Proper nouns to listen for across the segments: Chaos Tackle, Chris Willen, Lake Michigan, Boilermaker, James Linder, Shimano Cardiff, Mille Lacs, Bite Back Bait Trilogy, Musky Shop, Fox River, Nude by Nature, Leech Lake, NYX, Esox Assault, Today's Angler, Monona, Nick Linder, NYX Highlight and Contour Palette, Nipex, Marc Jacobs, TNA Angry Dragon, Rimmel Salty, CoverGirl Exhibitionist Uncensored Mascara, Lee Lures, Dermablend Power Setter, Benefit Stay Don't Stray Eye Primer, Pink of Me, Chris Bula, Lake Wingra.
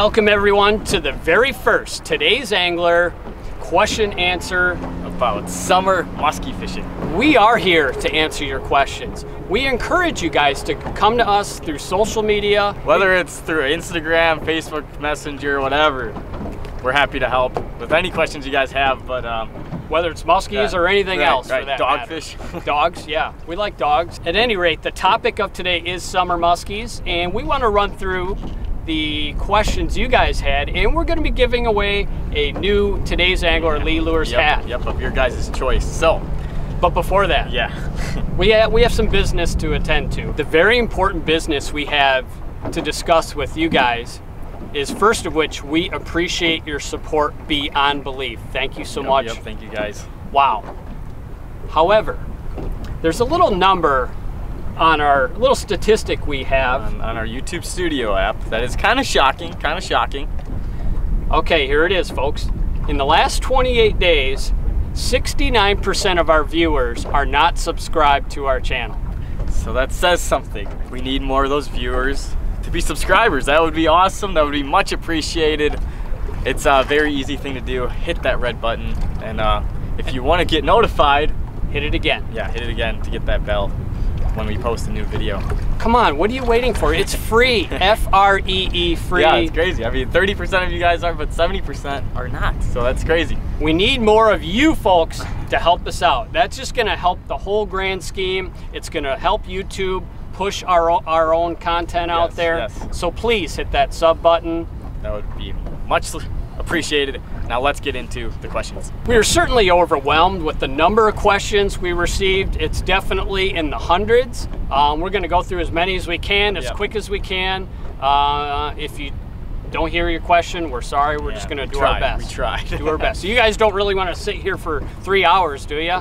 Welcome everyone to the very first Today's Angler question answer about summer musky fishing. We are here to answer your questions. We encourage you guys to come to us through social media. Whether it's through Instagram, Facebook Messenger, whatever, we're happy to help with any questions you guys have, but whether it's muskies or anything else for that Dogfish. Dogs, yeah. We like dogs. At any rate, the topic of today is summer muskies, and we want to run through the questions you guys had, and we're going to be giving away a new Today's Angler Lee Lures hat. Yep, of your guys' choice. So, but before that, we have some business to attend to. The very important business we have to discuss with you guys is, first of which, we appreciate your support beyond belief. Thank you so much. Yep, thank you guys. Wow. However, there's a little number on our little statistic we have on our YouTube Studio app that is kind of shocking, Okay, here it is, folks. In the last 28 days, 69% of our viewers are not subscribed to our channel. So that says something. We need more of those viewers to be subscribers. That would be awesome. That would be much appreciated. It's a very easy thing to do. Hit that red button, and if you want to get notified, hit it again. Yeah, hit it again to get that bell when we post a new video. Come on, what are you waiting for? It's free, F-R-E-E, free. Yeah, it's crazy. I mean, 30% of you guys are, but 70% are not, so that's crazy. We need more of you folks to help us out. That's just gonna help the whole grand scheme. It's gonna help YouTube push our own content out there. Yes. So please hit that sub button. That would be much appreciated. Now let's get into the questions. We are certainly overwhelmed with the number of questions we received. It's definitely in the hundreds. We're going to go through as many as we can, as quick as we can. If you don't hear your question, we're sorry. We're just going to do our best. We tried. Do our best. So you guys don't really want to sit here for 3 hours, do you?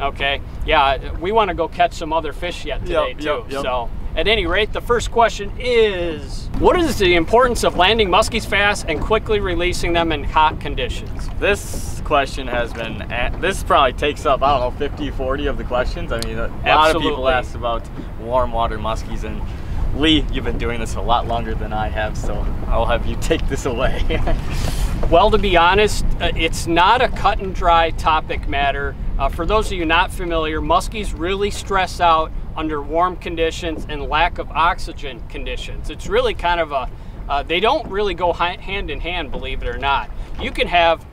Okay. Yeah, we want to go catch some other fish yet today, too. So at any rate, the first question is, what is the importance of landing muskies fast and quickly releasing them in hot conditions? This question has been, this probably takes up, I don't know, 50, 40 of the questions. I mean, a lot of people ask about warm water muskies, and Lee, you've been doing this a lot longer than I have, so I'll have you take this away. Well, to be honest, it's not a cut and dry topic matter. For those of you not familiar, muskies really stress out under warm conditions and lack of oxygen conditions. It's really kind of a, they don't really go hand in hand, believe it or not. You can have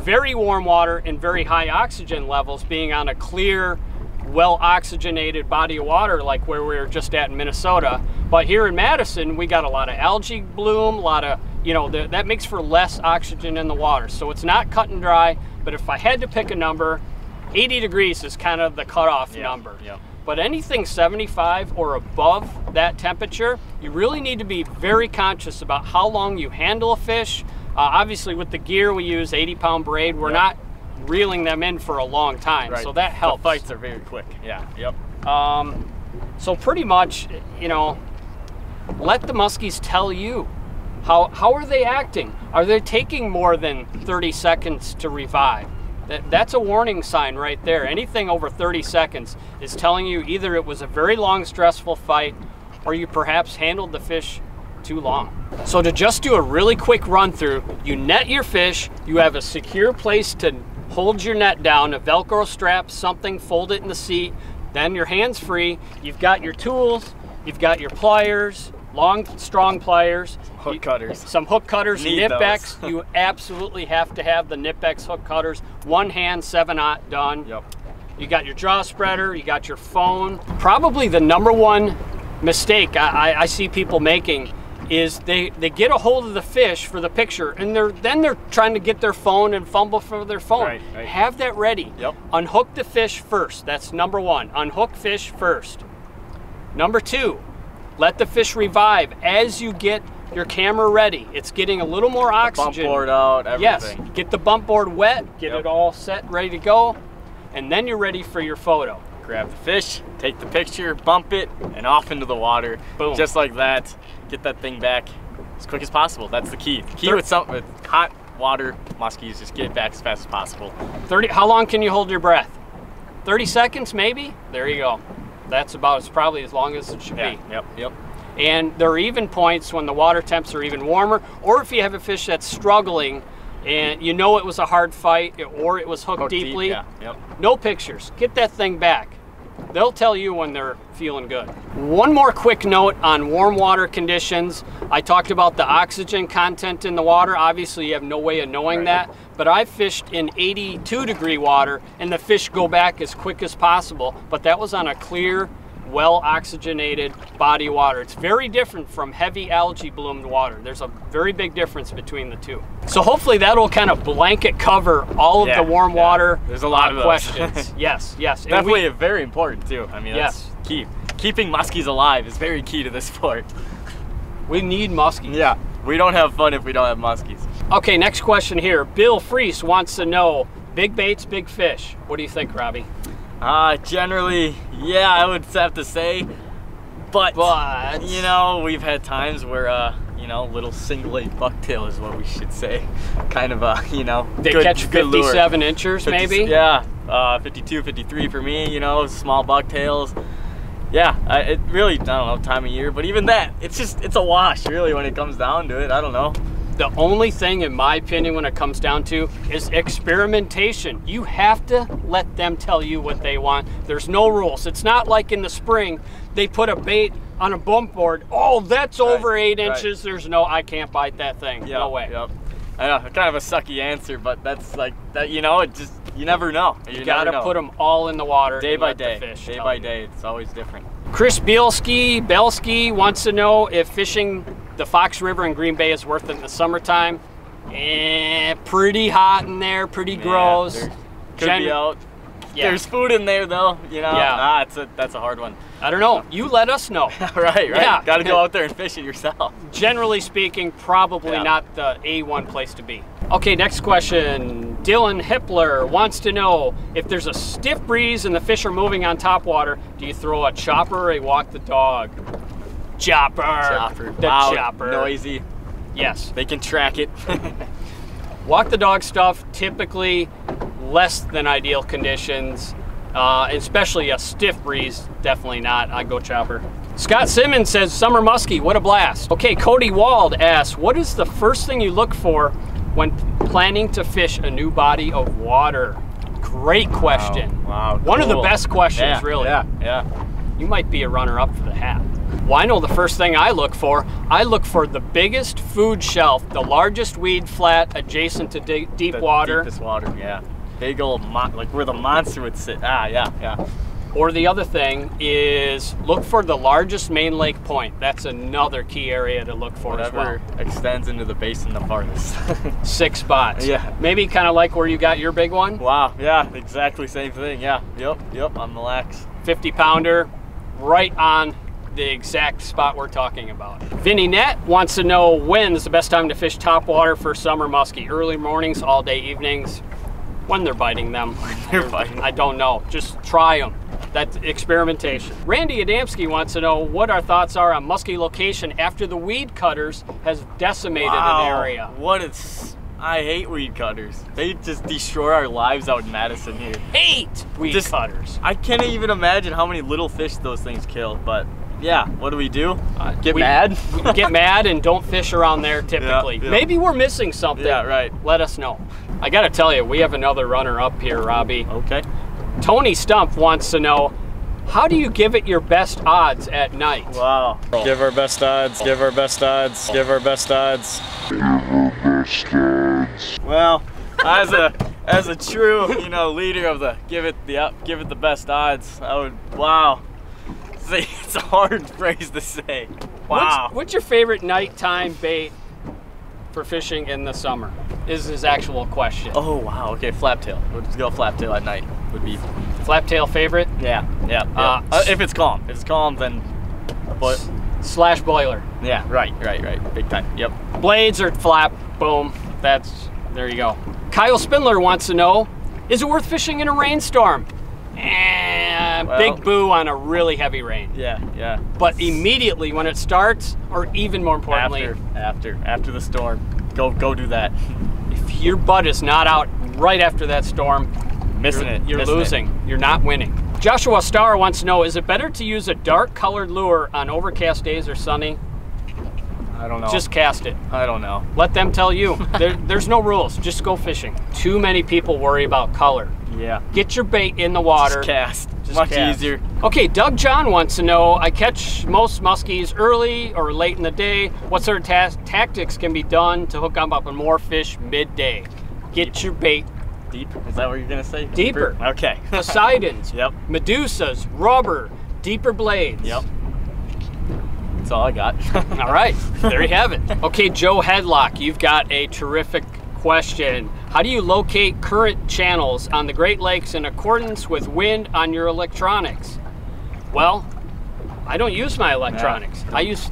very warm water and very high oxygen levels being on a clear, well-oxygenated body of water like where we were just at in Minnesota. But here in Madison, we got a lot of algae bloom, a lot of, you know, that makes for less oxygen in the water. So it's not cut and dry, but if I had to pick a number, 80 degrees is kind of the cutoff number. But anything 75 or above that temperature, you really need to be very conscious about how long you handle a fish. Obviously with the gear we use, 80-pound braid, we're not reeling them in for a long time, so that helps. The bites are very quick. So pretty much, you know, let the muskies tell you. How are they acting? Are they taking more than 30 seconds to revive? That's a warning sign right there. Anything over 30 seconds is telling you either it was a very long, stressful fight, or you perhaps handled the fish too long. So to just do a really quick run through, you net your fish, you have a secure place to hold your net down, a Velcro strap, something, fold it in the seat, then your hands free, you've got your tools, you've got your pliers, long, strong pliers, hook cutters, some hook cutters, Nipex. You absolutely have to have the Nipex hook cutters. One hand, 7/0, done. You got your jaw spreader, you got your phone. Probably the number one mistake I see people making is they get a hold of the fish for the picture, and they're trying to get their phone and fumble for their phone. Have that ready. Unhook the fish first. That's number one. Unhook fish first. Number two, let the fish revive as you get your camera ready. It's getting a little more oxygen. The bump board out, everything. Yes, get the bump board wet, get it all set, ready to go, and then you're ready for your photo. Grab the fish, take the picture, bump it, and off into the water. Boom. Just like that, get that thing back as quick as possible. That's the key. The key with hot water muskies, just get it back as fast as possible. How long can you hold your breath? 30 seconds maybe? There you go. That's about as probably as long as it should be. And there are even points when the water temps are even warmer, or if you have a fish that's struggling and you know it was a hard fight or it was hooked deeply, no pictures, get that thing back. They'll tell you when they're feeling good. One more quick note on warm water conditions. I talked about the oxygen content in the water. Obviously you have no way of knowing that, but I fished in 82-degree water and the fish go back as quick as possible, but that was on a clear, well-oxygenated body water. It's very different from heavy algae bloomed water. There's a very big difference between the two. So hopefully that'll kind of blanket cover all of the warm water There's a lot of questions. Yes. Definitely very important too. I mean, that's key. Keeping muskies alive is very key to this sport. We need muskies. Yeah, we don't have fun if we don't have muskies. Okay, next question here. Bill Freese wants to know, big baits, big fish. What do you think, Robbie? Generally, yeah, I would have to say, but you know, we've had times where, you know, little single-eight bucktail is what we should say, kind of a, you know, they good, catch 57 lure. Inchers 50, maybe, 52, 53 for me, you know, small bucktails. Yeah, it really, I don't know, time of year, but even that, it's just, it's a wash really when it comes down to it. I don't know. The only thing, in my opinion, when it comes down to is experimentation. You have to let them tell you what they want. There's no rules. It's not like in the spring, they put a bait on a bump board. Oh, that's over 8 inches. There's no, I can't bite that thing. Yep, no way. Yep. I know, kind of a sucky answer, but that's like, that. You know, it just, you never know. You gotta put them all in the water. Day by day, day by day, it's always different. Chris Belsky wants to know if fishing the Fox River in Green Bay is worth it in the summertime. Pretty hot in there, pretty gross. Could be out. Yeah. There's food in there though, you know. Yeah. Nah, that's a hard one. I don't know. You let us know. Right. Yeah. Got to go out there and fish it yourself. Generally speaking, probably not the A1 place to be. Okay, next question. Dylan Hippler wants to know, if there's a stiff breeze and the fish are moving on top water, do you throw a chopper or a walk the dog? Chopper. Chopper. The chopper. Noisy. Yes. They can track it. Walk the dog stuff, typically less than ideal conditions, especially a stiff breeze, definitely not. I go chopper. Scott Simmons says, summer muskie, what a blast. Okay, Cody Wald asks, what is the first thing you look for when planning to fish a new body of water? Great question. Wow. One of the best questions, really. Yeah. You might be a runner-up for the hat. Well, I know the first thing I look for the biggest food shelf, the largest weed flat adjacent to deep water. Deepest water, Big old, like where the monster would sit. Or the other thing is look for the largest main lake point. That's another key area to look for as well. Extends into the basin the farthest. 6 spots. Yeah. Maybe kind of like where you got your big one. Wow, yeah, exactly same thing, Yep, on the Lacs. 50-pounder, right on the exact spot we're talking about. Vinny Nett wants to know, when is the best time to fish topwater for summer muskie? Early mornings, all day evenings, when they're biting them. I don't know, just try them. That's experimentation. Randy Adamski wants to know what our thoughts are on muskie location after the weed cutters has decimated an area. I hate weed cutters. They just destroy our lives out in Madison here. Hate weed cutters. I can't even imagine how many little fish those things kill, but yeah, what do we do? Get mad? We get mad and don't fish around there typically. Maybe we're missing something. Yeah, right. Let us know. I gotta tell you, we have another runner up here, Robbie. Okay. Tony Stump wants to know, how do you give it your best odds at night? Wow. Give our best odds, give our best odds, give our best odds. Give our best odds. Well, as a true, you know, leader of the give it the best odds, I would it's a hard phrase to say. Wow. What's your favorite nighttime bait for fishing in the summer? Is his actual question. Oh wow, okay, flaptail. We'll just go flaptail at night would be. Flaptail favorite? Yeah. If it's calm. If it's calm, then slash boiler. Yeah, right. Big time, yep. Blades or flap, boom. There you go. Kyle Spindler wants to know, is it worth fishing in a rainstorm? Big boo on a really heavy rain. Yeah. But immediately when it starts, or even more importantly. After the storm, go do that. If your butt is not out right after that storm, you're losing. You're not winning. Joshua Starr wants to know, is it better to use a dark colored lure on overcast days or sunny? I don't know. Just cast it. I don't know. Let them tell you. There's no rules. Just go fishing. Too many people worry about color. Yeah. Get your bait in the water. Just cast. Just much cast. Easier. Okay, Doug John wants to know, I catch most muskies early or late in the day. What sort of tactics can be done to hook up on more fish midday? Get your bait. Deeper? Is that what you're going to say? Deeper. Okay. Poseidons. Yep. Medusas. Rubber. Deeper blades. Yep. That's all I got. All right, there you have it. Okay, Joe Headlock, you've got a terrific question. How do you locate current channels on the Great Lakes in accordance with wind on your electronics? Well, I don't use my electronics. Yeah. I use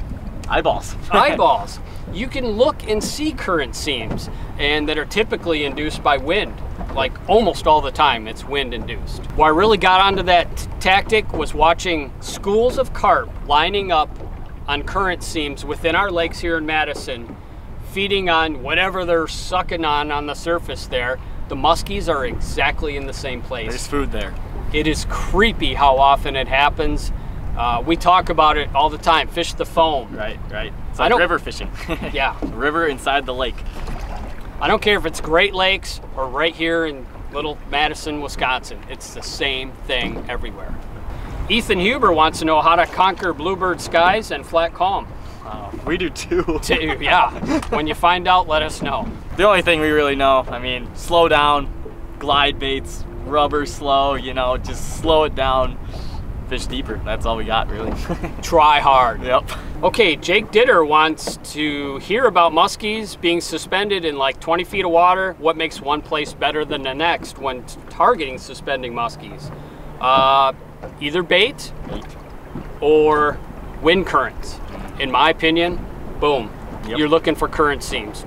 eyeballs. Eyeballs. You can look and see current seams, and that are typically induced by wind. Like almost all the time, it's wind induced. Where I really got onto that tactic was watching schools of carp lining up on current seams within our lakes here in Madison, feeding on whatever they're sucking on the surface there. The muskies are exactly in the same place. There's food there. It is creepy how often it happens. We talk about it all the time, fish the foam. Right, right. It's like river fishing. Yeah. River inside the lake. I don't care if it's Great Lakes or right here in little Madison, Wisconsin. It's the same thing everywhere. Ethan Huber wants to know how to conquer bluebird skies and flat calm. We do too. Yeah, when you find out, let us know. The only thing we really know, I mean, slow down, glide baits, rubber slow, you know, just slow it down, fish deeper. That's all we got, really. Try hard. Yep. Okay, Jake Ditter wants to hear about muskies being suspended in like 20 feet of water. What makes one place better than the next when targeting suspending muskies? Either bait or wind currents. In my opinion, boom. Yep. You're looking for current seams.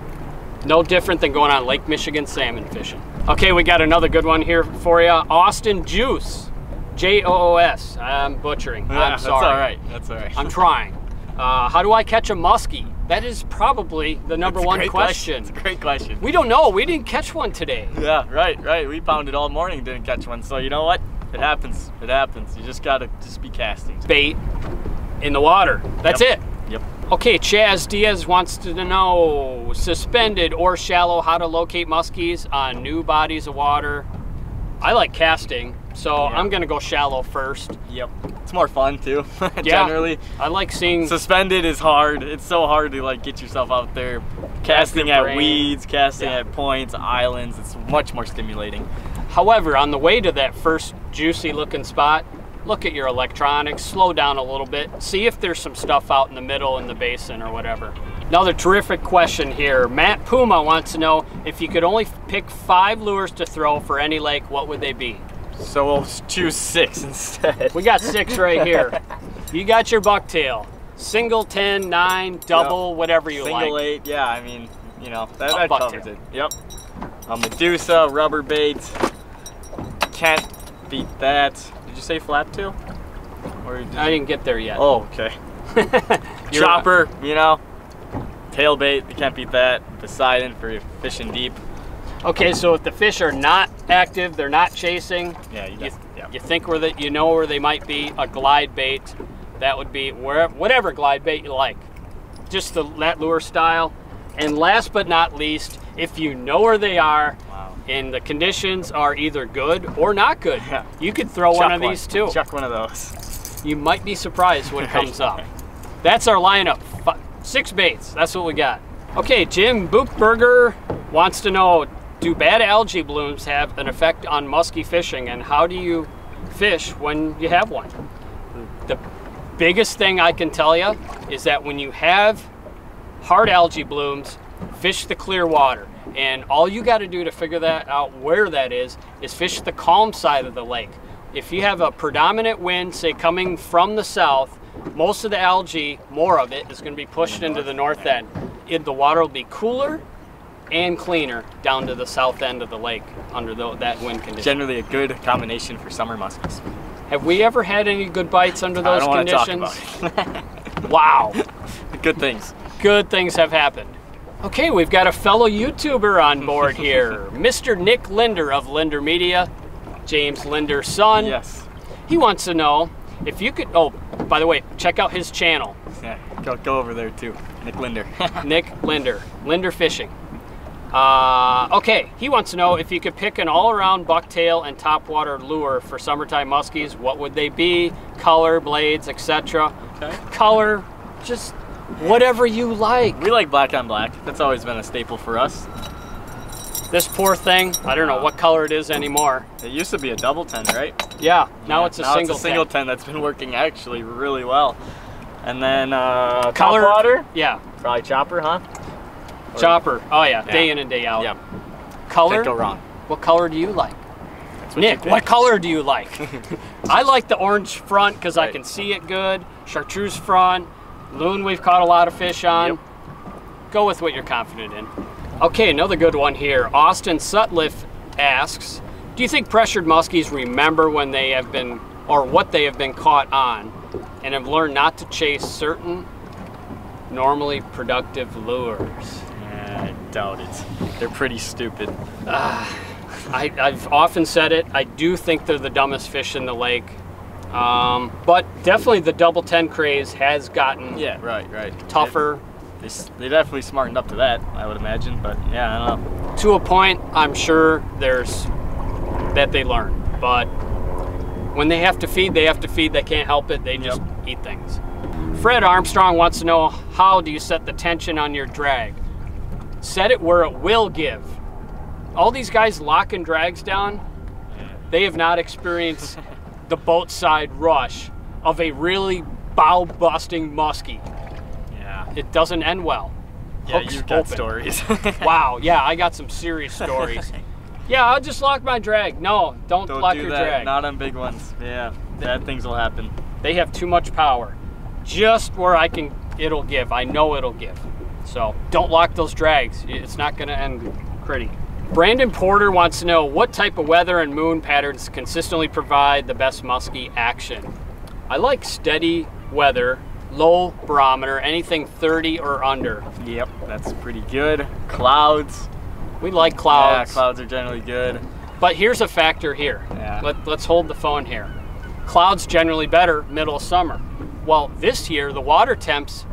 No different than going on Lake Michigan salmon fishing. Okay, we got another good one here for you. Austin Juice, J-O-O-S. I'm butchering. Yeah, I'm sorry. That's all right. That's all right. I'm trying. How do I catch a muskie? That is probably the number one question. It's a great question. We don't know. We didn't catch one today. Yeah, right, right. We pounded all morning, didn't catch one. So you know what? It happens. It happens. You just gotta just be casting. Bait in the water. That's it. Yep. Okay, Chaz Diaz wants to know, suspended or shallow, how to locate muskies on new bodies of water. I like casting, so I'm gonna go shallow first. Yep. It's more fun too. Generally. I like seeing. Suspended is hard. It's so hard to like get yourself out there, casting at weeds, casting at points, islands. It's much more stimulating. However, on the way to that first juicy looking spot, look at your electronics, slow down a little bit, see if there's some stuff out in the middle in the basin or whatever. Another terrific question here. Matt Puma wants to know, if you could only pick 5 lures to throw for any lake, what would they be? So we'll choose 6 instead. We got 6 right here. You got your bucktail, single 10, 9, double, whatever you like. Single 8, yeah, I mean, you know, that covers it. Yep. Medusa, rubber bait. Can't beat that. Did you say flap tail? Or did I didn't get there yet. Oh, okay. Chopper, you know, tail bait. You can't beat that. Poseidon for fishing deep. Okay, so if the fish are not active, they're not chasing. Yeah, you think where that you know where they might be. A glide bait, that would be wherever, whatever glide bait you like, just that lure style. And last but not least, if you know where they are. And the conditions are either good or not good. Yeah. You could throw one of these too. Chuck one of those. You might be surprised what comes up. That's our lineup. 6 baits, that's what we got. Okay, Jim Buchberger wants to know, do bad algae blooms have an effect on musky fishing, and how do you fish when you have one? The biggest thing I can tell you is that when you have hard algae blooms, fish the clear water. And all you got to do to figure that out where that is fish the calm side of the lake. If you have a predominant wind, say coming from the south, most of the algae, more of it, is going to be pushed into the north end. The water will be cooler and cleaner down to the south end of the lake under that wind condition. Generally a good combination for summer muskies. Have we ever had any good bites under those conditions? I don't want to talk about it. Wow. Good things. Good things have happened. Okay, we've got a fellow YouTuber on board here, Mr. Nick Linder of Linder Media, James Linder's son. Yes. He wants to know if you could, oh, by the way, check out his channel. Yeah, go over there too, Nick Linder. Nick Linder, Linder Fishing. Okay, he wants to know if you could pick an all-around bucktail and topwater lure for summertime muskies, what would they be? Color, blades, etc. Okay. Color, just whatever you like. We like black on black. That's always been a staple for us. This poor thing, I don't know what color it is anymore. It used to be a double 10, right? Yeah, now it's a single 10. Now it's a single 10 that's been working actually really well. And then color, topwater? Yeah. Probably chopper, huh? Or chopper. Oh yeah, yeah, day in and day out. Yeah. Color? Can't go wrong. What color do you like? Nick, what color do you like? I like the orange front because I can see it good. Chartreuse front. Loon we've caught a lot of fish on. Yep. Go with what you're confident in. Okay, another good one here. Austin Sutliff asks, do you think pressured muskies remember when they have been, or what they have been caught on, and have learned not to chase certain normally productive lures? I doubt it. They're pretty stupid. I've often said it. I do think they're the dumbest fish in the lake. But definitely the double 10 craze has gotten tougher. They definitely smartened up to that, I would imagine. But yeah, I don't know. To a point, I'm sure there's that they learn. But when they have to feed, they have to feed. They can't help it. They just eat things. Fred Armstrong wants to know, how do you set the tension on your drag? Set it where it will give. All these guys locking drags down, they have not experienced the boat side rush of a really bow-busting muskie. Yeah. It doesn't end well. Yeah, you've got stories. Wow, yeah, I got some serious stories. Yeah, I'll just lock my drag. No, don't lock your drag. Not on big ones. Yeah, bad things will happen. They have too much power. Just where I can, it'll give. I know it'll give. So don't lock those drags. It's not going to end pretty. Brandon Porter wants to know, what type of weather and moon patterns consistently provide the best muskie action? I like steady weather, low barometer, anything 30 or under. Yep, that's pretty good. Clouds. We like clouds. Yeah, clouds are generally good. But here's a factor here. Yeah. Let's hold the phone here. Clouds generally better middle of summer. Well, this year the water temps,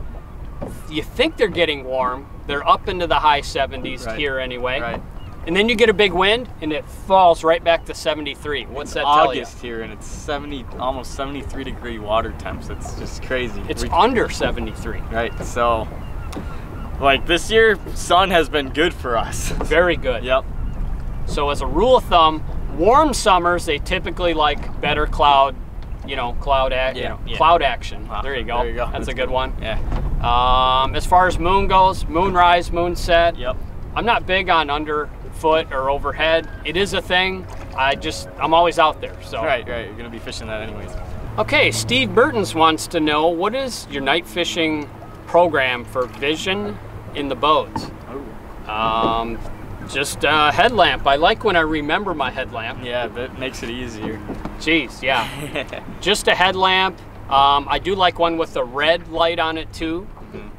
you think they're getting warm. They're up into the high 70s here anyway. Right. And then you get a big wind and it falls right back to 73. What's that tell you? It's August here and it's almost 73 degree water temps. It's just crazy. It's under 73. Right, so like this year, sun has been good for us. Very good. Yep. So as a rule of thumb, warm summers, they typically like better cloud, cloud action. Wow. There you go. There you go. That's a good one. Yeah. As far as moon goes, moonrise, moonset. Yep. I'm not big on underfoot or overhead. It is a thing. I'm always out there. So. Right. You're gonna be fishing that anyways. Okay, Steve Burtons wants to know, what is your night fishing program for vision in the boats? Oh. Just a headlamp. I like when I remember my headlamp. Yeah, that makes it easier. Jeez, yeah. Just a headlamp. I do like one with the red light on it too,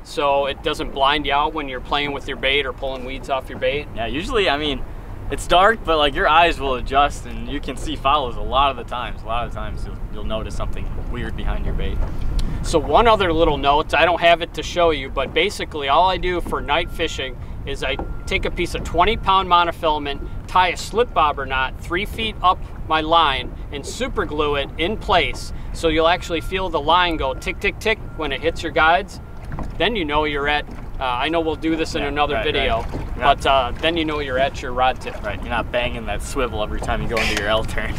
so it doesn't blind you out when you're playing with your bait or pulling weeds off your bait. Yeah, usually, I mean, it's dark, but like your eyes will adjust and you can see follows a lot of the times. A lot of times you'll notice something weird behind your bait. So one other little note, I don't have it to show you, but basically all I do for night fishing is I take a piece of 20-pound monofilament, tie a slip bobber knot 3 feet up my line and super glue it in place, so you'll actually feel the line go tick, tick, tick when it hits your guides. Then you know you're at, I know we'll do this in another video, but then you know you're at your rod tip. Right, you're not banging that swivel every time you go into your L turn.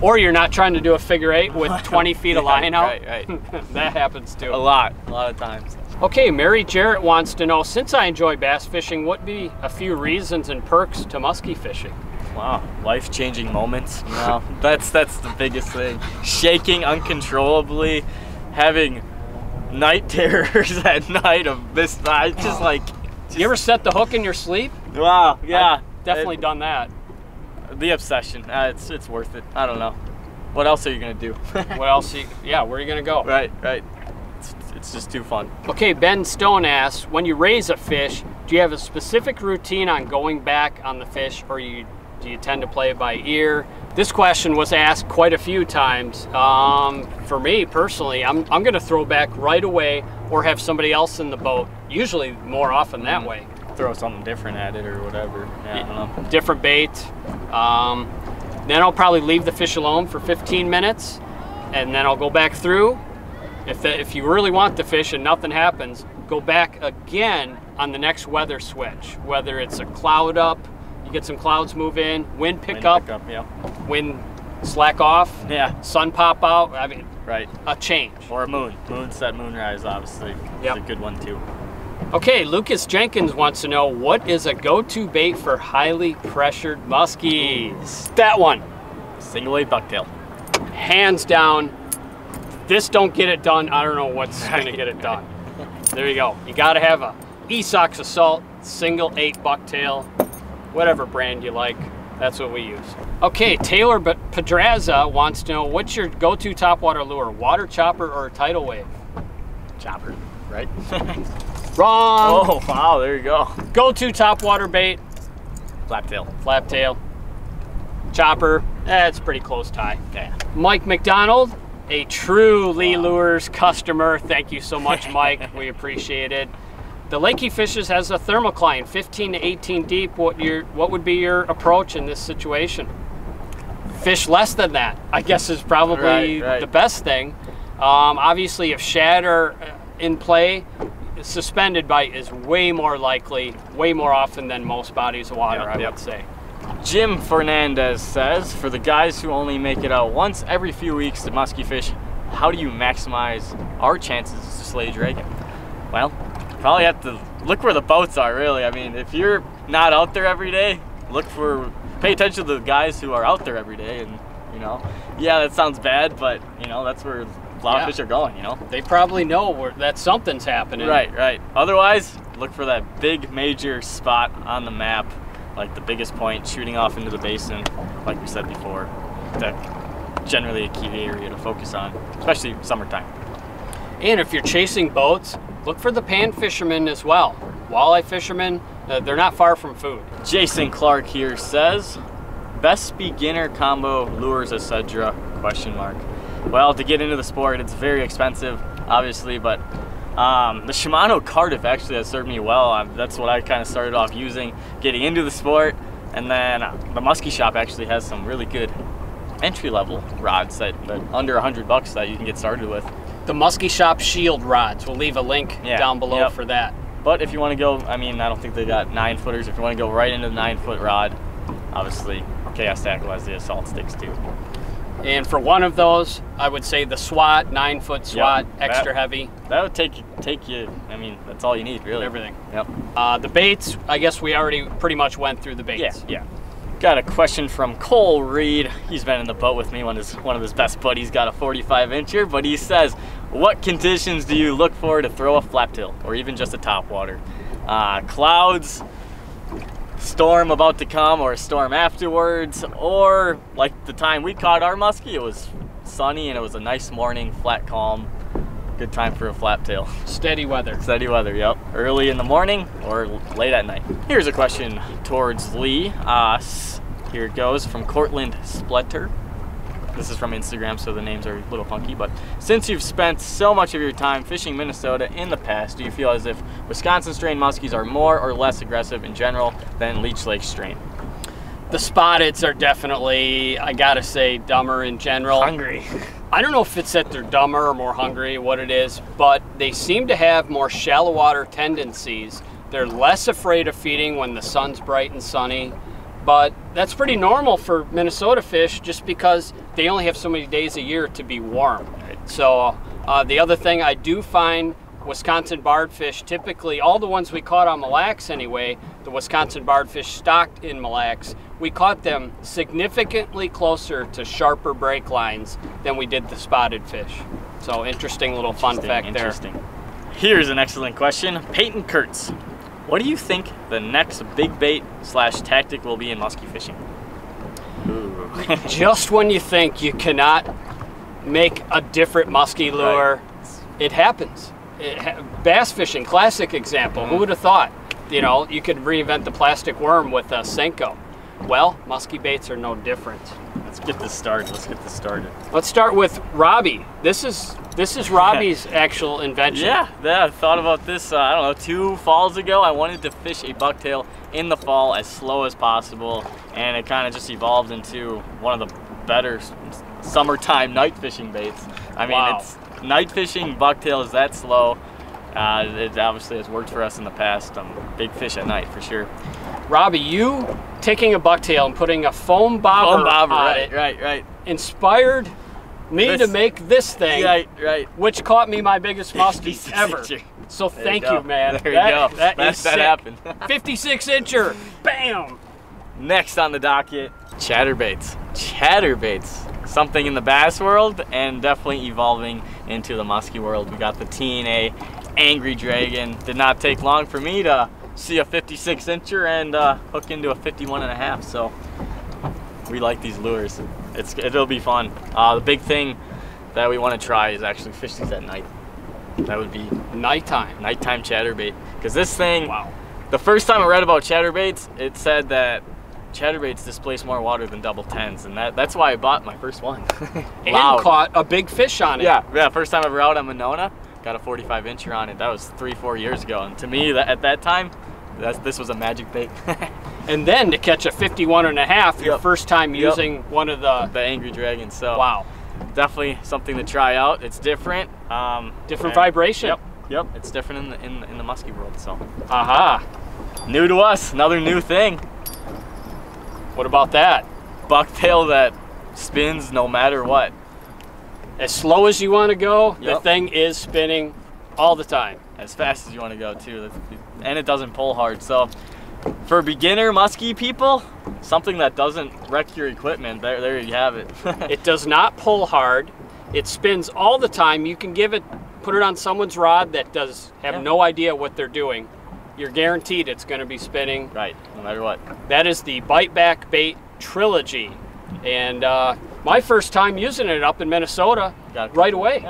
Or you're not trying to do a figure eight with 20 feet of line out. Right. That happens too. A lot of times. Okay, Mary Jarrett wants to know, since I enjoy bass fishing, what would be a few reasons and perks to musky fishing? Wow, life-changing moments. No, that's the biggest thing. Shaking uncontrollably, having night terrors at night of this. I just like. You ever set the hook in your sleep? Wow, yeah, I've definitely done that. The obsession. It's worth it. I don't know. What else are you gonna do? What else? Where are you gonna go? Right. It's just too fun. Okay, Ben Stone asks, when you raise a fish, do you have a specific routine on going back on the fish, or do you tend to play it by ear? This question was asked quite a few times. For me personally, I'm going to throw back right away or have somebody else in the boat, usually more often that way. Throw something different at it or whatever. Yeah, I don't know. Different bait. Then I'll probably leave the fish alone for 15 minutes and then I'll go back through. If you really want the fish and nothing happens, go back again on the next weather switch, whether it's a cloud up, you get some clouds move in, wind pick up, yeah. Wind slack off, yeah. Sun pop out, I mean, right. A change. Or a moon. Moonset, moonrise, obviously, is a good one too. Okay, Lucas Jenkins wants to know, what is a go-to bait for highly pressured muskies? That one. Single A bucktail. Hands down. If this don't get it done, I don't know what's gonna get it done. There you go. You gotta have a Esox Assault, single 8 bucktail, whatever brand you like. That's what we use. Okay, Taylor Pedraza wants to know, what's your go-to topwater lure? Water chopper or tidal wave? Chopper, right? Wrong. Oh, wow, there you go. Go-to topwater bait. Flaptail. Flaptail. Chopper, that's pretty close tie. Yeah. Mike McDonald, a true Lee Lures customer. Thank you so much, Mike. We appreciate it. The Lakey Fishes has a thermocline, 15 to 18 deep. What would be your approach in this situation? Fish less than that, I guess, is probably the best thing. Obviously, if shad are in play, suspended bite is way more likely, way more often than most bodies of water, I would say. Jim Fernandez says, for the guys who only make it out once every few weeks to musky fish, how do you maximize our chances to slay dragon? Well, you probably have to look where the boats are, really. I mean, if you're not out there every day, pay attention to the guys who are out there every day. And, you know, yeah, that sounds bad, but, you know, that's where a lot of fish are going, you know? They probably know that something's happening. Right, right. Otherwise, look for that big major spot on the map, like the biggest point shooting off into the basin, like we said before. That's generally a key area to focus on, especially summertime. And if you're chasing boats, look for the pan fishermen as well. Walleye fishermen, they're not far from food. Jason Clark here says, best beginner combo lures, etc. Well, to get into the sport, it's very expensive, obviously, but the Shimano Cardiff actually has served me well. That's what I kind of started off using, getting into the sport. And then the Musky Shop actually has some really good entry-level rods that under $100 that you can get started with. The Musky Shop Shield rods. We'll leave a link down below for that. But if you want to go, I mean, I don't think they got 9-footers. If you want to go right into the 9-foot rod, obviously, Chaos Tackle has the Assault sticks too. And for one of those, I would say the SWAT, 9-foot SWAT, extra heavy. That would take you, I mean, that's all you need, really. Everything. Yep. The baits, I guess we already pretty much went through the baits. Yeah, yeah. Got a question from Cole Reed. He's been in the boat with me. One of his best buddies got a 45-incher, but he says, what conditions do you look for to throw a flaptail, or even just a topwater? Clouds, storm about to come, or a storm afterwards, or like the time we caught our muskie, it was sunny and it was a nice morning, flat, calm, good time for a flaptail. Steady weather. Steady weather, yep. Early in the morning or late at night. Here's a question towards Lee. Here it goes from Cortland Spletter. This is from Instagram, so the names are a little funky, but since you've spent so much of your time fishing Minnesota in the past, do you feel as if Wisconsin strain muskies are more or less aggressive in general than Leech Lake strain? The spotteds are definitely, I gotta say, dumber in general. Hungry. I don't know if it's that they're dumber or more hungry, what it is, but they seem to have more shallow water tendencies. They're less afraid of feeding when the sun's bright and sunny. But that's pretty normal for Minnesota fish just because they only have so many days a year to be warm. So the other thing I do find, Wisconsin barredfish, typically all the ones we caught on Mille Lacs anyway, the Wisconsin barredfish stocked in Mille Lacs, we caught them significantly closer to sharper break lines than we did the spotted fish. So interesting little fun fact there. Here's an excellent question. Peyton Kurtz. What do you think the next big bait / tactic will be in musky fishing? Ooh. Just when you think you cannot make a different musky lure, it happens. Bass fishing, classic example. Who would have thought? You know, you could reinvent the plastic worm with a Senko. Well, musky baits are no different. Let's get this started. Let's start with Robbie. This is Robbie's actual invention. Yeah, I thought about this, I don't know, 2 falls ago. I wanted to fish a bucktail in the fall as slow as possible, and it kind of just evolved into one of the better summertime night fishing baits. I mean, It's night fishing bucktail is that slow. It obviously has worked for us in the past. Big fish at night for sure. Robbie, you taking a bucktail and putting a foam bobber on it, right, inspired me to make this thing, right, which caught me my biggest muskie ever. So thank you, man. There you go. That happened. 56-incher, bam. Next on the docket, chatterbaits. Something in the bass world and definitely evolving into the muskie world. We got the TNA Angry Dragon. Did not take long for me to see a 56-incher and hook into a 51.5. So we like these lures. It'll be fun. The big thing that we want to try is actually fish these at night. That would be nighttime chatterbait. Because this thing, the first time I read about chatterbaits, it said that chatterbaits displace more water than double tens, and that's why I bought my first one. And caught a big fish on it. Yeah, first time ever out on Monona, got a 45-incher on it. That was 3-4 years ago, and to me, at that time, this was a magic bait. And then to catch a 51.5, your first time using one of the Angry Dragons. So definitely something to try out. It's different. Different vibration. Yep, it's different in the muskie world. So new to us, another new thing. What about that? Bucktail that spins no matter what. As slow as you want to go, the thing is spinning all the time. As fast as you want to go too, and it doesn't pull hard. So for beginner muskie people, something that doesn't wreck your equipment, there you have it. It does not pull hard. It spins all the time. You can put it on someone's rod that have no idea what they're doing. You're guaranteed it's going to be spinning. Right, no matter what. That is the Bite Back Bait Trilogy. And my first time using it up in Minnesota, right away.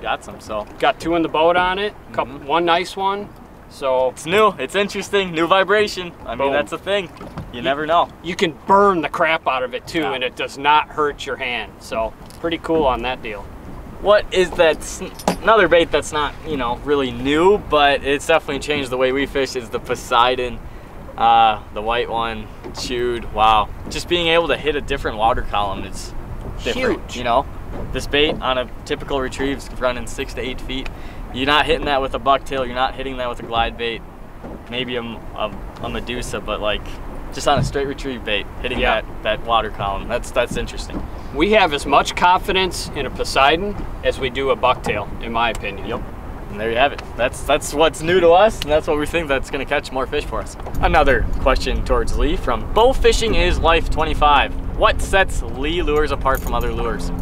Got some, so. Got 2 in the boat on it, one nice one. So it's new, it's interesting, new vibration. I mean, that's a thing. You never know. You can burn the crap out of it too, and it does not hurt your hand. So pretty cool on that deal. What is that? Another bait that's not, really new, but it's definitely changed the way we fish is the Poseidon, the white one, chewed. Wow, just being able to hit a different water column is different. Huge. This bait on a typical retrieve's running 6 to 8 feet. You're not hitting that with a bucktail. You're not hitting that with a glide bait. Maybe a Medusa, but just on a straight retrieve bait, hitting that water column. That's interesting. We have as much confidence in a Poseidon as we do a bucktail, in my opinion. Yep. And there you have it. That's what's new to us, and that's what we think that's going to catch more fish for us. Another question towards Lee from Bowfishing is Life 25. What sets Lee Lures apart from other lures?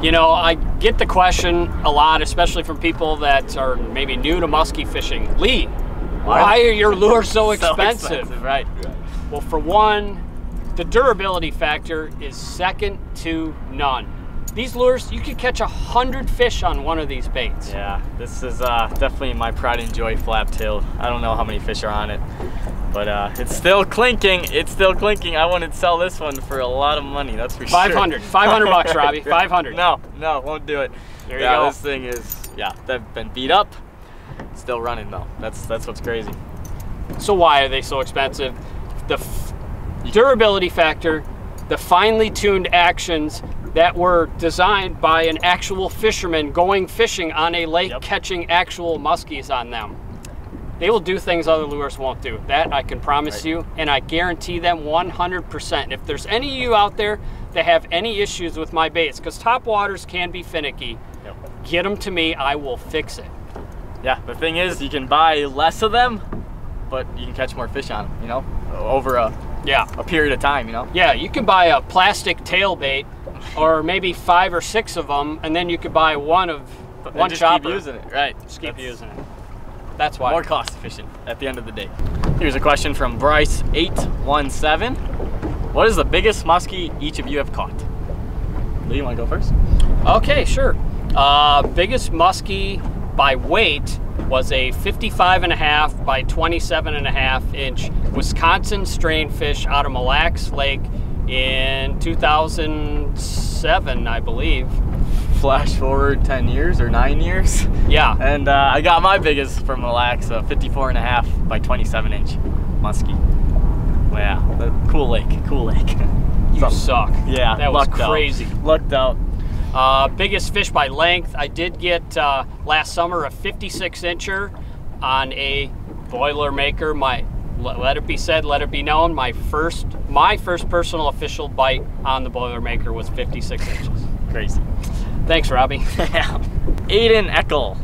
I get the question a lot, especially from people that are maybe new to muskie fishing. Lee, why are your lures so expensive? Right. Well, for one, the durability factor is second to none. These lures, you could catch 100 fish on one of these baits. Yeah, this is definitely my pride and joy, flaptail. I don't know how many fish are on it, but it's still clinking. I wanted to sell this one for a lot of money, that's for 500. Sure. 500 bucks, Robbie, 500. No, won't do it. There you go. This thing is, they've been beat up. Still running though, that's what's crazy. So why are they so expensive? The durability factor, the finely tuned actions that were designed by an actual fisherman going fishing on a lake, catching actual muskies on them. They will do things other lures won't do. That I can promise you, and I guarantee them 100%. If there's any of you out there that have any issues with my baits, because top waters can be finicky, get them to me, I will fix it. Yeah, the thing is, you can buy less of them, but you can catch more fish on them, over a period of time, Yeah, you can buy a plastic tailbait or maybe 5 or 6 of them, and then you could buy one chopper. Just keep using it, Just keep using it. That's why. More cost efficient at the end of the day. Here's a question from Bryce817. What is the biggest muskie each of you have caught? Lee, you want to go first? Okay, sure. Biggest muskie by weight was a 55.5 by 27.5 inch Wisconsin strain fish out of Mille Lacs Lake in 2007, I believe. Flash forward 10 years or 9 years. Yeah. And I got my biggest from Mille Lacs, a 54.5 by 27 inch musky. Yeah, cool lake, cool lake. You suck. Yeah, that was crazy. Lucked out. Biggest fish by length, I did get last summer a 56 incher on a Boilermaker. Let it be said, let it be known, my first personal official bite on the Boilermaker was 56 inches. Crazy. Thanks, Robbie. Aiden Eckel.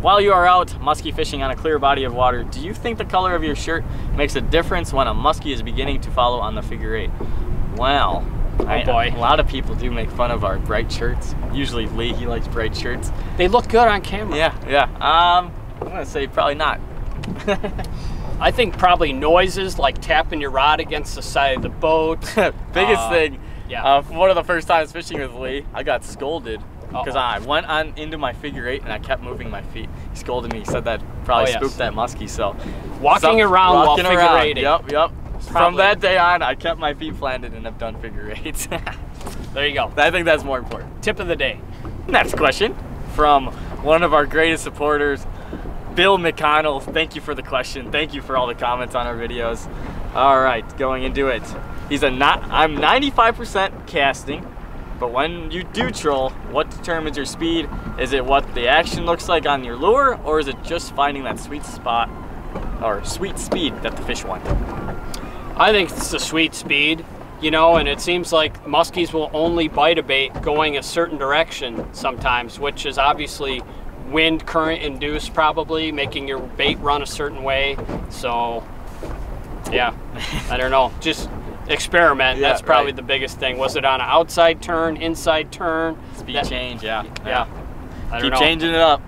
While you are out musky fishing on a clear body of water, do you think the color of your shirt makes a difference when a musky is beginning to follow on the figure eight? Wow. A lot of people do make fun of our bright shirts. Usually Lee, he likes bright shirts. They look good on camera. Yeah, yeah. I'm gonna say probably not. I think probably noises like tapping your rod against the side of the boat. Biggest thing. Yeah. One of the first times fishing with Lee, I got scolded because I went on into my figure eight and I kept moving my feet. He scolded me. He said that probably spooked that muskie. So walking around while figure eighting. Yep, yep. Probably. From that day on, I kept my feet planted and I've done figure eights. There you go. I think that's more important. Tip of the day. Next question from one of our greatest supporters, Bill McConnell. Thank you for the question. Thank you for all the comments on our videos. All right, going into it. He's a I'm 95% casting, but when you do troll, what determines your speed? Is it what the action looks like on your lure, or is it just finding that sweet spot or sweet speed that the fish want? I think it's the sweet speed, you know, and it seems like muskies will only bite a bait going a certain direction sometimes, which is obviously wind current induced, probably making your bait run a certain way. So yeah, I don't know, just experiment. Yeah, that's probably the biggest thing. Was it on an outside turn, inside turn? Speed change, yeah. I don't know. Keep changing it up.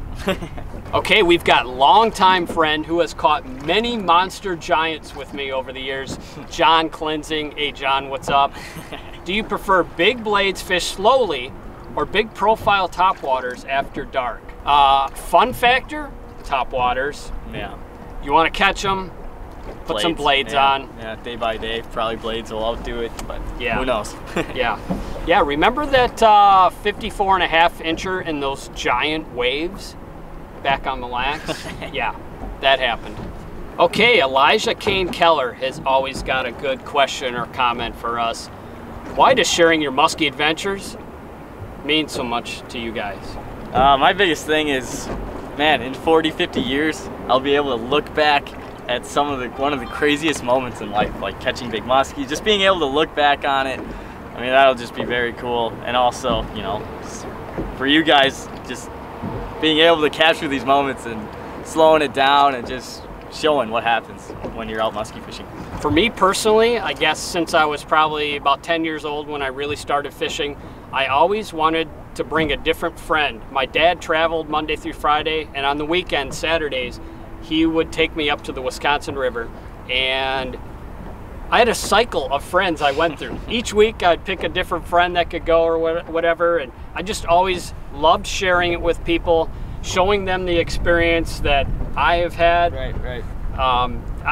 Okay, we've got longtime friend who has caught many monster giants with me over the years, John Cleansing. Hey John, what's up? Do you prefer big blades fish slowly or big profile topwaters after dark? Fun factor, topwaters. Yeah. You want to catch them, put some blades on. Yeah, day by day, probably blades will outdo it, but yeah, who knows? Yeah. Yeah, remember that 54.5 incher and those giant waves? Back on Mille Lacs. Yeah, that happened. Okay, Elijah Kane Keller has always got a good question or comment for us. Why does sharing your musky adventures mean so much to you guys? My biggest thing is, man, in 40, 50 years, I'll be able to look back at one of the craziest moments in life, like catching big musky, just being able to look back on it. I mean, that'll just be very cool. And also, you know, for you guys, just being able to capture these moments and slowing it down and just showing what happens when you're out musky fishing. For me personally, I guess since I was probably about 10 years old when I really started fishing, I always wanted to bring a different friend. My dad traveled Monday through Friday, and on the weekend, Saturdays, he would take me up to the Wisconsin River, and I had a cycle of friends I went through. Each week I'd pick a different friend that could go or whatever, and I just always loved sharing it with people, showing them the experience that I have had. Right. I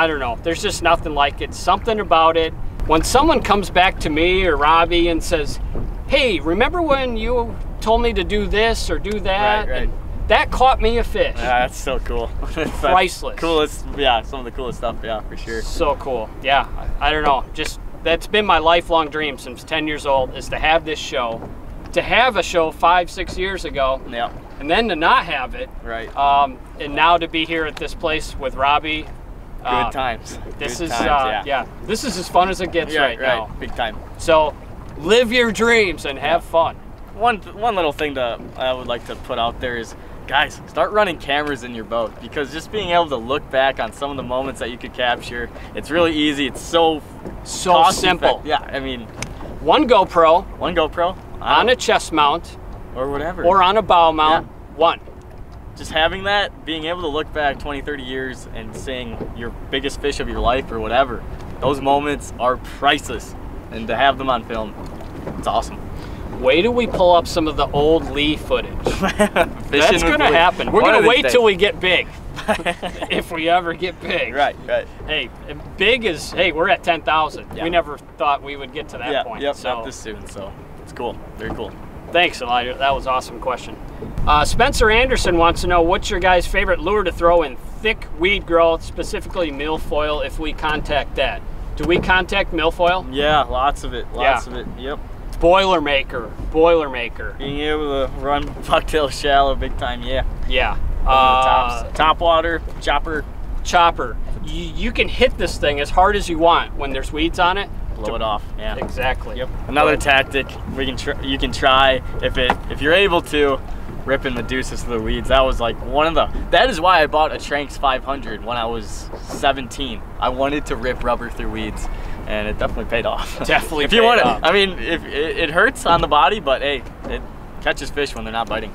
don't know, there's just nothing like it. Something about it. When someone comes back to me or Robbie and says, hey, remember when you told me to do this or do that? Right. And that caught me a fish. Yeah, that's so cool. Priceless. Coolest, yeah, some of the coolest stuff, yeah, for sure. So cool, yeah. I don't know, just that's been my lifelong dream since 10 years old, is to have this show. To have a show 5, 6 years ago, yeah, and then to not have it, right? And now to be here at this place with Robbie. Good times. This is This is as fun as it gets right now. Big time. So live your dreams and have fun. One little thing that I would like to put out there is, guys, start running cameras in your boat, because just being able to look back on some of the moments that you could capture, it's really easy. It's so simple. Yeah, I mean, one GoPro on a chest mount or whatever, or on a bow mount. Yeah. Just having that, being able to look back 20-30 years and seeing your biggest fish of your life or whatever, those moments are priceless, and to have them on film, it's awesome. wait till we pull up some of the old Lee footage. That's gonna happen. We're gonna wait till we get big. If we ever get big. Right, right. Hey, big is, hey, we're at 10,000. Yeah. We never thought we would get to that point. Yep, so. Not this soon, so it's cool, very cool. Thanks, Elijah, that was an awesome question. Spencer Anderson wants to know, what's your guys' favorite lure to throw in thick weed growth, specifically milfoil, if we contact that? Do we contact milfoil? Yeah, lots of it, lots of it, yep. Boilermaker, Boilermaker. Being able to run bucktail shallow big time, yeah. Yeah. Top water, chopper. Chopper. You can hit this thing as hard as you want when there's weeds on it. Blow it off. Yeah. Exactly. Yep. Another tactic you can try if you're able to, ripping the deuces to the weeds. That was like one of the. That is why I bought a Tranks 500 when I was 17. I wanted to rip rubber through weeds, and it definitely paid off. Definitely. If you want to, I mean, if it hurts on the body, but hey, it catches fish when they're not biting.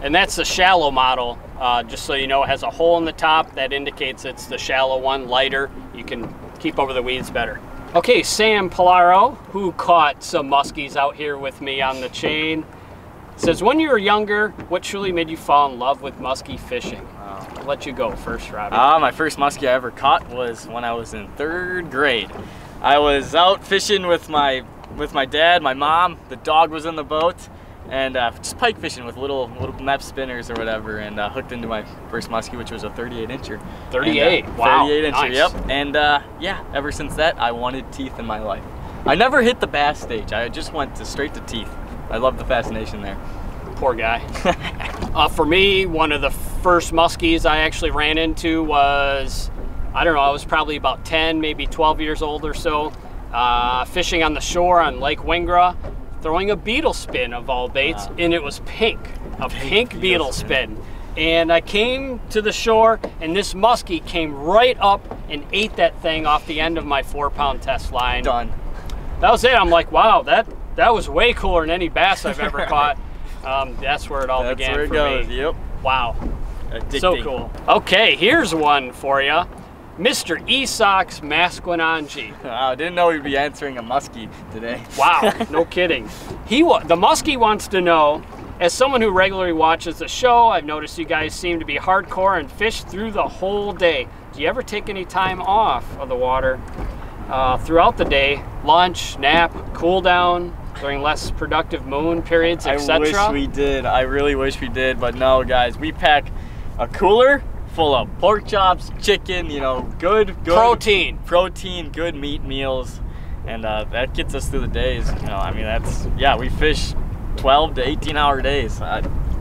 And that's the shallow model, just so you know, it has a hole in the top that indicates it's the shallow one, lighter. You can keep over the weeds better. Okay, Sam Pilaro, who caught some muskies out here with me on the chain, says, when you were younger, what truly made you fall in love with muskie fishing? I'll let you go first, Robbie. My first muskie I ever caught was when I was in 3rd grade. I was out fishing with my dad, my mom, the dog was in the boat, and just pike fishing with little MEP spinners or whatever, and hooked into my first muskie, which was a 38-incher. 38, and, wow, 38-incher, nice. Yep. And yeah, ever since that, I wanted teeth in my life. I never hit the bass stage. I just went straight to teeth. I love the fascination there. Poor guy. For me, one of the first muskies I actually ran into was, I don't know, I was probably about 10, maybe 12 years old or so, fishing on the shore on Lake Wingra, throwing a beetle spin of all baits, and it was pink, a pink beetle spin. And I came to the shore, and this muskie came right up and ate that thing off the end of my 4-pound test line. Done. That was it. I'm like, wow, that was way cooler than any bass I've ever caught. That's where it all began for me. That's where it goes, yep. Wow. Addicting. So cool. Okay, here's one for you. Mr. Esox Masquinangi. Wow, I didn't know he'd be answering a muskie today. Wow, no kidding. The muskie wants to know, as someone who regularly watches the show, I've noticed you guys seem to be hardcore and fish through the whole day. Do you ever take any time off of the water throughout the day? Lunch, nap, cool down, during less productive moon periods, etc.? I wish we did. I really wish we did, but no, guys. We pack a cooler full of pork chops, chicken, you know, good protein, good meat meals, and that gets us through the days. You know, I mean, that's, yeah, we fish 12 to 18-hour days.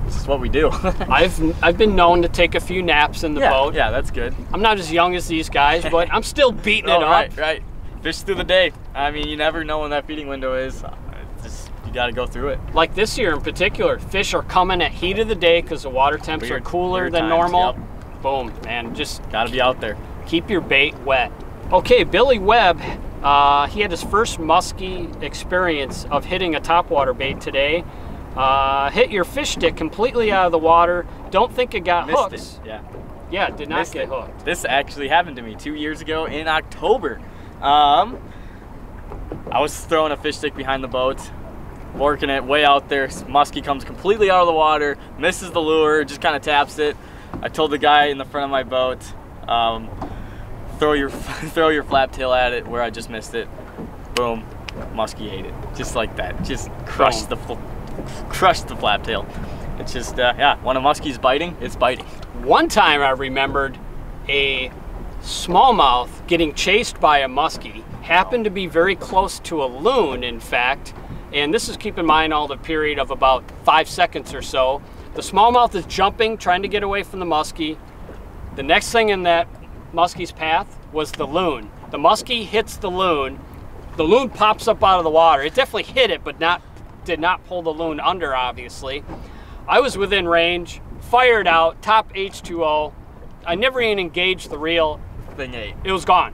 This is what we do. I've been known to take a few naps in the boat. Yeah, that's good. I'm not as young as these guys, but I'm still beating it up. Right, right. Fish through the day. I mean, you never know when that feeding window is. You gotta go through it. Like this year in particular, fish are coming at heat of the day because the water temps are cooler than normal. Yep. Boom, man, just gotta be out there. Keep your bait wet. Okay, Billy Webb, he had his first muskie experience of hitting a topwater bait today. Hit your fish stick completely out of the water. Don't think it got hooked. Yeah, did not get hooked. This actually happened to me 2 years ago in October. I was throwing a fish stick behind the boat, working it way out there. Muskie comes completely out of the water, misses the lure, just kind of taps it. I told the guy in the front of my boat, throw your flap tail at it where I just missed it. Boom, muskie ate it, just like that. Just crushed the flap tail. It's just yeah, when a muskie's biting, it's biting. One time I remembered a smallmouth getting chased by a muskie. Happened to be very close to a loon, in fact. And this is, keep in mind, all the period of about 5 seconds or so. The smallmouth is jumping, trying to get away from the muskie. The next thing in that muskie's path was the loon. The muskie hits the loon. The loon pops up out of the water. It definitely hit it, but did not pull the loon under, obviously. I was within range, fired out, top H2O. I never even engaged the reel. Thing ate. It was gone.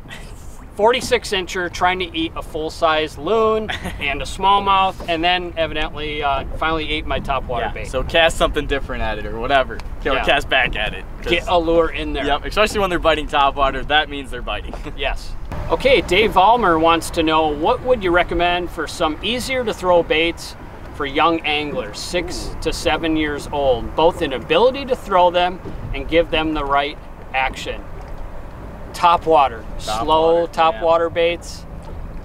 46-incher trying to eat a full-size loon and a smallmouth, and then evidently finally ate my topwater bait. So cast something different at it or whatever. Or cast back at it. Get a lure in there. Yep, especially when they're biting topwater, that means they're biting. Yes. Okay, Dave Almer wants to know, what would you recommend for some easier to throw baits for young anglers, 6 to 7 years old, both in ability to throw them and give them the right action. Slow top water baits.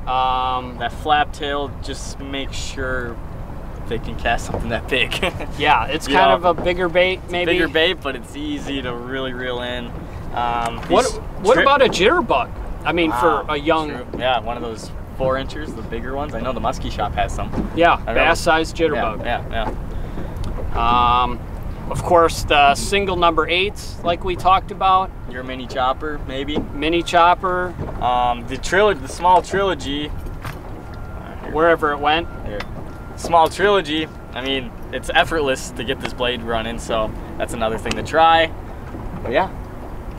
That flap tail, just make sure they can cast something that big. Yeah, it's kind of a bigger bait, maybe. Bigger bait, but it's easy to really reel in. What about a jitterbug? I mean, for a young... True. Yeah, one of those 4 inchers, the bigger ones. I know the Musky Shop has some. Yeah, bass-sized jitterbug. Yeah. Of course, the single number 8s, like we talked about. Your mini chopper, maybe. Mini chopper. The small trilogy. Wherever it went. Here. Small trilogy. I mean, it's effortless to get this blade running, so that's another thing to try. But yeah,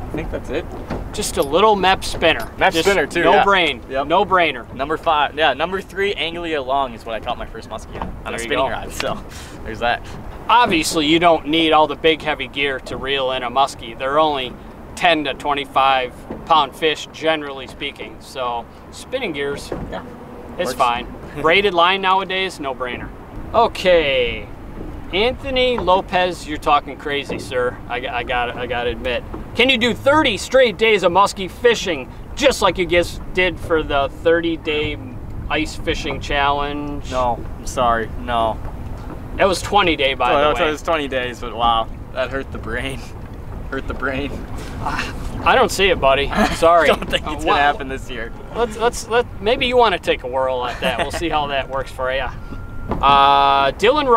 I think that's it. Just a little MEP spinner. MEP spinner too. No brainer. Number 5. Yeah, number 3, Anglia Long is what I caught my first muskie on a spinning rod. So there's that. Obviously, you don't need all the big heavy gear to reel in a muskie. They're only 10 to 25 pound fish, generally speaking. So spinning gears, yeah, it's fine. Braided line nowadays, no brainer. Okay, Anthony Lopez, you're talking crazy, sir. I gotta admit. Can you do 30 straight days of musky fishing, just like you guys did for the 30-day ice fishing challenge? No, I'm sorry, no. It was 20-day, by the way. It was 20 days, but wow, that hurt the brain. Hurt the brain. I don't see it, buddy. Sorry. I don't think it's gonna happen this year. Maybe you want to take a whirl at that. We'll see how that works for you. Dylan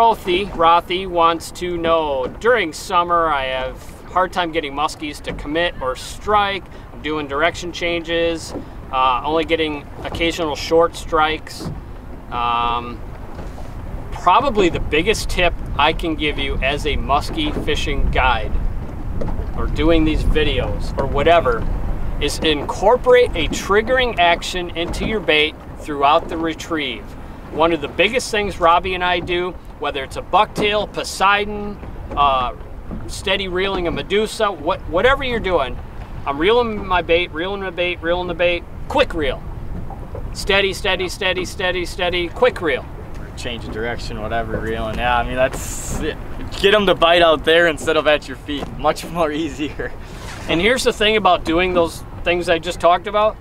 Rothy wants to know, during summer I have hard time getting muskies to commit or strike. I'm doing direction changes, only getting occasional short strikes. Probably the biggest tip I can give you as a muskie fishing guide or doing these videos or whatever is incorporate a triggering action into your bait throughout the retrieve. One of the biggest things Robbie and I do, whether it's a bucktail, Poseidon, steady reeling a Medusa, whatever you're doing, I'm reeling the bait, quick reel. Steady, quick reel. Change of direction, whatever, reeling. Yeah, I mean, that's it. Get them to bite out there instead of at your feet. Much more easier. And here's the thing about doing those things I just talked about.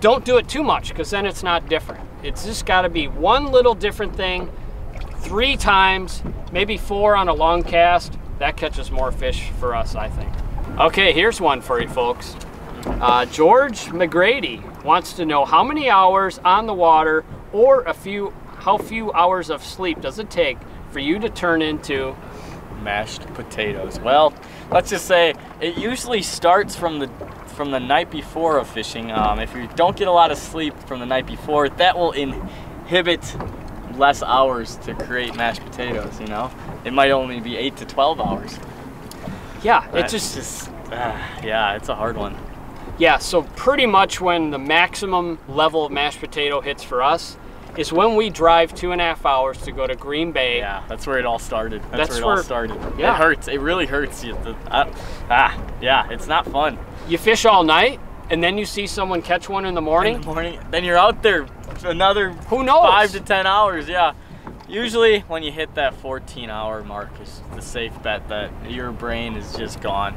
Don't do it too much, because then it's not different. It's just got to be one little different thing 3 times, maybe 4 on a long cast. That catches more fish for us, I think. Okay, here's one for you folks. George McGrady wants to know how many hours on the water or how few hours of sleep does it take for you to turn into mashed potatoes? Well, let's just say it usually starts from the night before of fishing. If you don't get a lot of sleep from the night before, that will inhibit less hours to create mashed potatoes, you know? It might only be 8 to 12 hours. Yeah, it's a hard one. Yeah, so pretty much when the maximum level of mashed potato hits for us is when we drive 2.5 hours to go to Green Bay. Yeah, that's where it all started. That's where it all started. Yeah. It hurts. It really hurts. Yeah, it's not fun. You fish all night, and then you see someone catch one in the morning. Then you're out there another who knows 5 to 10 hours, yeah. Usually when you hit that 14-hour mark is the safe bet that your brain is just gone.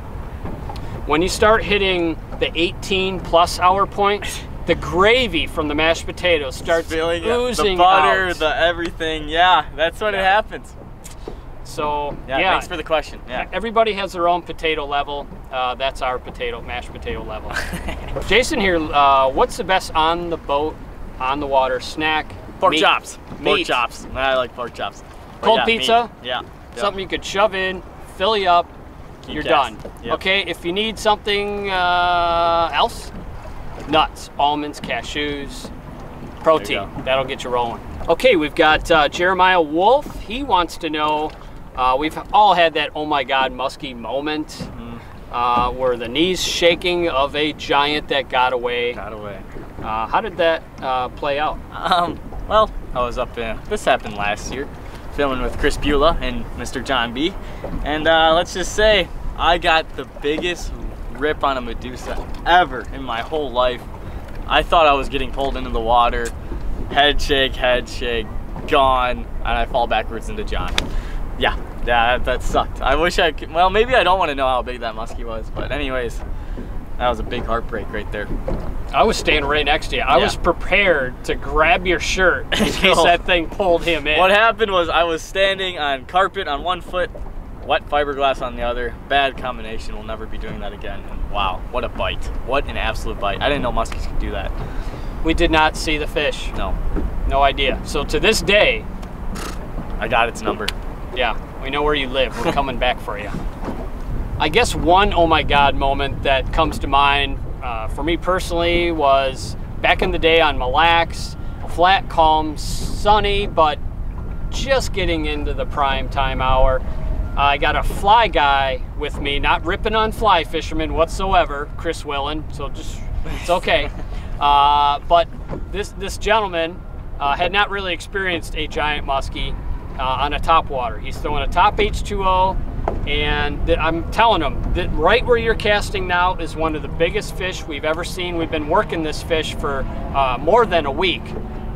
When you start hitting the 18-plus hour point, the gravy from the mashed potatoes starts oozing out. The butter, the everything, yeah, that's when it happens. So, yeah. Thanks for the question. Yeah. Everybody has their own potato level. That's our mashed potato level. Jason here, what's the best on the boat, on the water snack? Pork chops. Pork chops. I like pork chops. Cold pizza. Meat. Yeah. Something you could shove in, fill you up, you're done. Yep. Okay, if you need something else, nuts, almonds, cashews, protein. That'll get you rolling. Okay, we've got Jeremiah Wolf. He wants to know, we've all had that oh my God muskie moment where the knees shaking of a giant that got away. How did that play out? Well, I was up in, this happened last year, filming with Chris Bula and Mr. John B. And let's just say, I got the biggest rip on a Medusa ever in my whole life. I thought I was getting pulled into the water. Head shake, gone. and I fall backwards into John. Yeah, that sucked. I wish I could, well, maybe I don't want to know how big that muskie was, but anyways, that was a big heartbreak right there. I was standing right next to you. I was prepared to grab your shirt in case that thing pulled him in. What happened was I was standing on carpet on one foot, wet fiberglass on the other. Bad combination. We'll never be doing that again. And wow, what a bite. What an absolute bite. I didn't know muskies could do that. We did not see the fish. No. No idea. So to this day, I got its number. Yeah, we know where you live. We're coming back for you. I guess one oh my God moment that comes to mind for me personally was back in the day on Mille Lacs, flat, calm, sunny, but just getting into the prime time hour. I got a fly guy with me, not ripping on fly fishermen whatsoever, Chris Willen, so just, it's okay. But this gentleman had not really experienced a giant muskie on a topwater. He's throwing a top H2O. And I'm telling them that right where you're casting now is one of the biggest fish we've ever seen. We've been working this fish for more than a week,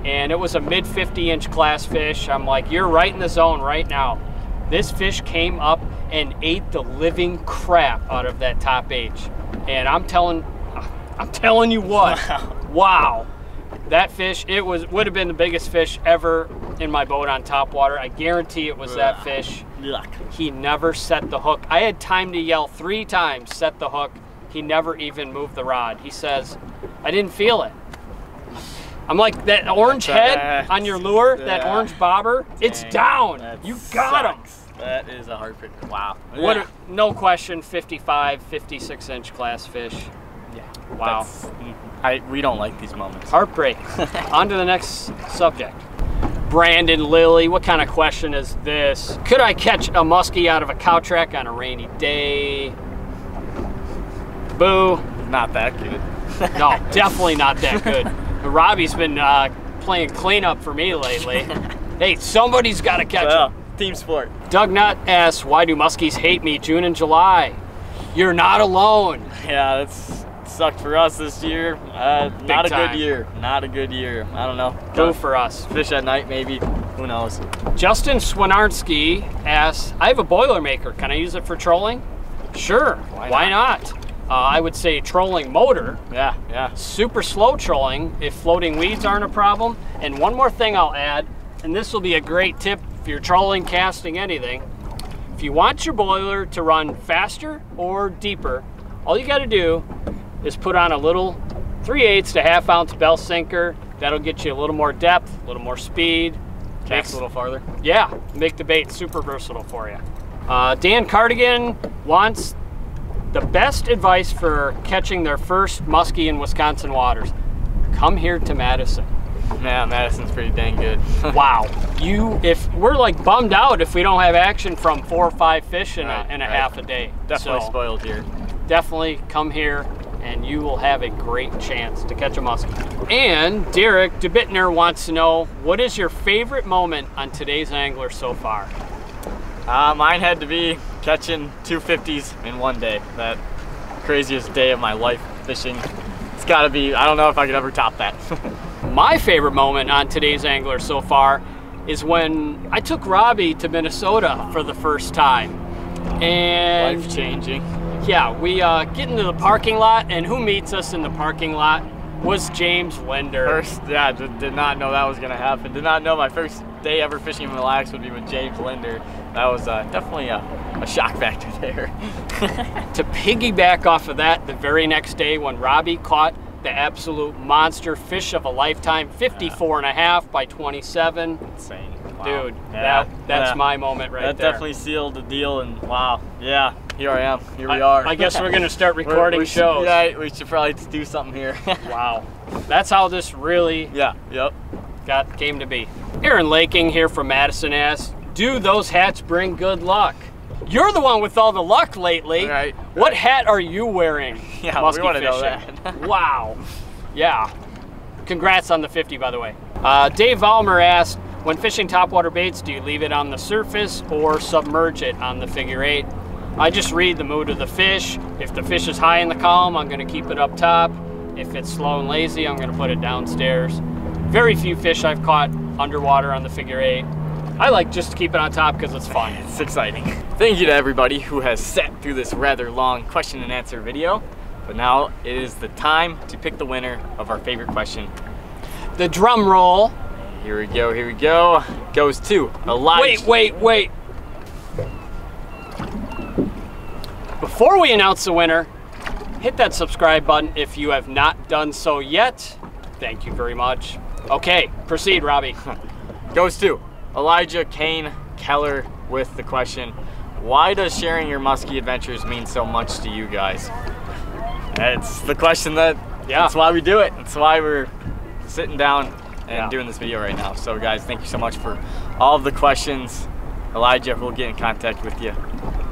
and it was a mid 50-inch class fish. I'm like, you're right in the zone right now. This fish came up and ate the living crap out of that top H. And I'm telling you what, wow. That fish, would have been the biggest fish ever in my boat on topwater. I guarantee it was that fish. Yuck. He never set the hook. I had time to yell 3 times, set the hook. He never even moved the rod. He says, I didn't feel it. I'm like, that orange head on your lure, that orange bobber, it's down. You got him. That is a hard pick. Wow. What a, no question, 55, 56-inch class fish. Yeah. Wow. We don't like these moments. Heartbreak. On to the next subject. Brandon Lilly, what kind of question is this? Could I catch a muskie out of a cow track on a rainy day? Boo. Not that good. No, definitely not that good. Robbie's been playing cleanup for me lately. Hey, somebody's got to catch him. Team sport. Doug Nutt asks, why do muskies hate me June and July? You're not alone. Yeah, that's... sucked for us this year. Not a good year. Not a good year. I don't know. Go for us. Fish at night, maybe. Who knows? Justin Swinarski asks, I have a Boilermaker. Can I use it for trolling? Sure. Why not? I would say trolling motor. Yeah, yeah. Super slow trolling if floating weeds aren't a problem. And one more thing I'll add, and this will be a great tip if you're trolling, casting, anything. If you want your boiler to run faster or deeper, all you got to do is put on a little 3/8 to 1/2 ounce bell sinker. That'll get you a little more depth, a little more speed. Cast a little farther. Yeah, make the bait super versatile for you. Dan Cardigan wants the best advice for catching their first muskie in Wisconsin waters. Come here to Madison. Yeah, Madison's pretty dang good. Wow. We're like bummed out if we don't have action from 4 or 5 fish in a half a day. Definitely spoiled here. Definitely come here, and you will have a great chance to catch a muskie. And Derek DeBittner wants to know, what is your favorite moment on Today's Angler so far? Mine had to be catching 250s in one day. That craziest day of my life fishing. It's gotta be, I don't know if I could ever top that. My favorite moment on Today's Angler so far is when I took Robbie to Minnesota for the first time. And life-changing. Yeah, we get into the parking lot, and who meets us in the parking lot was James Linder. Did not know that was going to happen. Did not know my first day ever fishing in Mille Lacs would be with James Linder. That was definitely a shock factor there. To piggyback off of that, the very next day when Robbie caught the absolute monster fish of a lifetime, 54.5 by 27. Insane. Wow. Dude, yeah, that's my moment right there. That definitely sealed the deal, and wow, yeah. Here I am. Here we are. I guess we're going to start recording shows. Yeah, we should probably do something here. Wow. That's how this really came to be. Aaron Laking here from Madison asks, do those hats bring good luck? You're the one with all the luck lately. Right. What hat are you wearing? Yeah, musky we want to know that. Wow. Yeah. Congrats on the 50, by the way. Dave Valmer asked, when fishing topwater baits, do you leave it on the surface or submerge it on the figure 8? I just read the mood of the fish. If the fish is high in the column, I'm gonna keep it up top. If it's slow and lazy, I'm gonna put it downstairs. Very few fish I've caught underwater on the figure 8. I like just to keep it on top because it's fun. It's exciting. Thank you to everybody who has sat through this rather long question and answer video. But now it is the time to pick the winner of our favorite question. The drum roll. Here we go, here we go. Goes to Elijah. Wait. Before we announce the winner, hit that subscribe button if you have not done so yet. Thank you very much. Okay, proceed, Robbie. Goes to Elijah Kane Keller with the question, why does sharing your musky adventures mean so much to you guys? It's the question that, yeah, that's why we do it. That's why we're sitting down and doing this video right now. So guys, thank you so much for all of the questions. Elijah, we'll get in contact with you,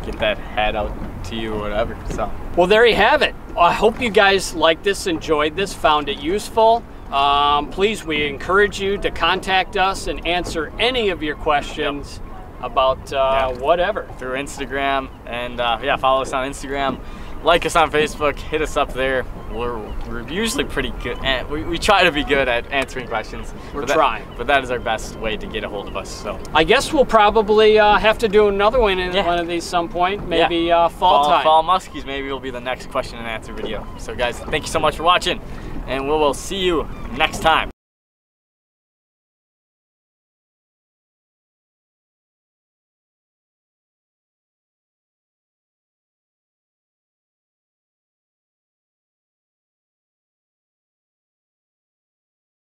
get that hat out to you or whatever. So, well, there you have it. I hope you guys liked this, enjoyed this, found it useful. Please, we encourage you to contact us and answer any of your questions about whatever through Instagram, and follow us on Instagram, like us on Facebook, hit us up there. We're usually pretty good at, we try to be good at answering questions. But that is our best way to get a hold of us. So I guess we'll probably have to do another one in one of these some point, maybe fall time. Fall muskies maybe will be the next question and answer video. So guys, thank you so much for watching, and we will see you next time.